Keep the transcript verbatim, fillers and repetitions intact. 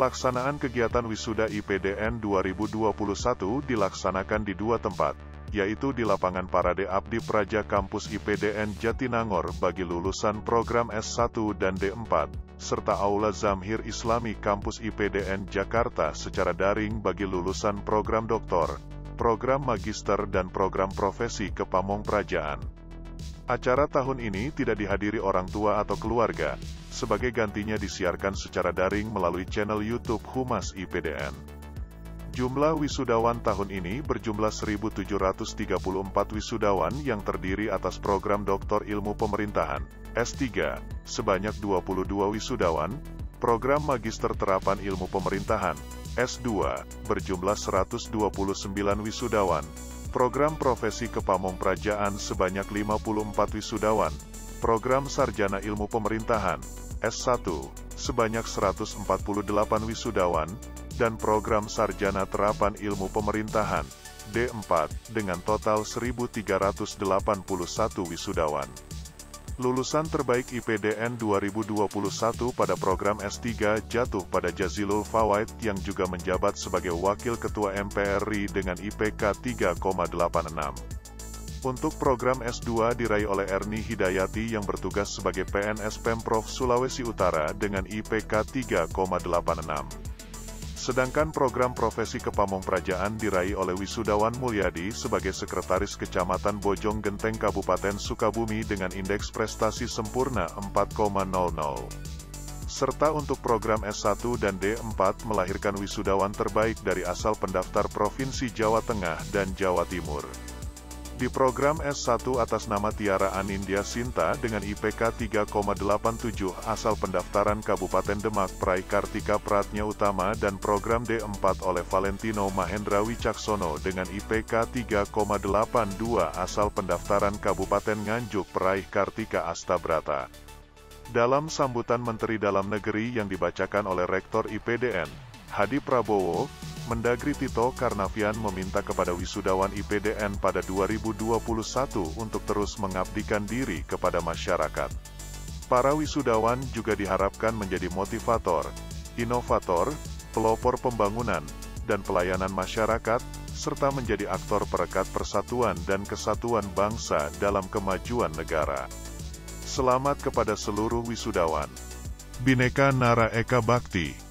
Pelaksanaan kegiatan wisuda I P D N dua ribu dua puluh satu dilaksanakan di dua tempat, yaitu di lapangan Parade Abdi Praja Kampus I P D N Jatinangor bagi lulusan program S satu dan D empat, serta Aula Zamhir Islami Kampus I P D N Jakarta secara daring bagi lulusan program doktor, program magister dan program profesi Kepamong Prajaan. Acara tahun ini tidak dihadiri orang tua atau keluarga, sebagai gantinya disiarkan secara daring melalui channel YouTube Humas I P D N. Jumlah wisudawan tahun ini berjumlah seribu tujuh ratus tiga puluh empat wisudawan yang terdiri atas program Doktor Ilmu Pemerintahan, S tiga, sebanyak dua puluh dua wisudawan, program Magister Terapan Ilmu Pemerintahan, S dua, berjumlah seratus dua puluh sembilan wisudawan, program Profesi Kepamong Prajaan sebanyak lima puluh empat wisudawan, program Sarjana Ilmu Pemerintahan, S satu, sebanyak seratus empat puluh delapan wisudawan, dan program Sarjana Terapan Ilmu Pemerintahan, D empat, dengan total seribu tiga ratus delapan puluh satu wisudawan. Lulusan terbaik I P D N dua ribu dua puluh satu pada program S tiga jatuh pada Jazilul Fawaid yang juga menjabat sebagai Wakil Ketua M P R R I dengan I P K tiga koma delapan enam. Untuk program S dua diraih oleh Erni Hidayati yang bertugas sebagai P N S Pemprov Sulawesi Utara dengan I P K tiga koma delapan enam. Sedangkan program Profesi Kepamong Prajaan diraih oleh wisudawan Mulyadi sebagai Sekretaris Kecamatan Bojong Genteng Kabupaten Sukabumi dengan indeks prestasi sempurna empat koma nol nol. Serta untuk program S satu dan D empat melahirkan wisudawan terbaik dari asal pendaftar Provinsi Jawa Tengah dan Jawa Timur. Di program S satu atas nama Tiara Anindya Shinta dengan I P K tiga koma delapan tujuh asal pendaftaran Kabupaten Demak peraih Kartika Pradnya Utama dan program D empat oleh Valentino Mahendra Wicaksono dengan I P K tiga koma delapan dua asal pendaftaran Kabupaten Nganjuk peraih Kartika Asta Brata. Dalam sambutan Menteri Dalam Negeri yang dibacakan oleh Rektor I P D N, Hadi Prabowo, Mendagri Tito Karnavian meminta kepada wisudawan I P D N pada dua ribu dua puluh satu untuk terus mengabdikan diri kepada masyarakat. Para wisudawan juga diharapkan menjadi motivator, inovator, pelopor pembangunan, dan pelayanan masyarakat, serta menjadi aktor perekat persatuan dan kesatuan bangsa dalam kemajuan negara. Selamat kepada seluruh wisudawan. Bhineka Nara Eka Bhakti.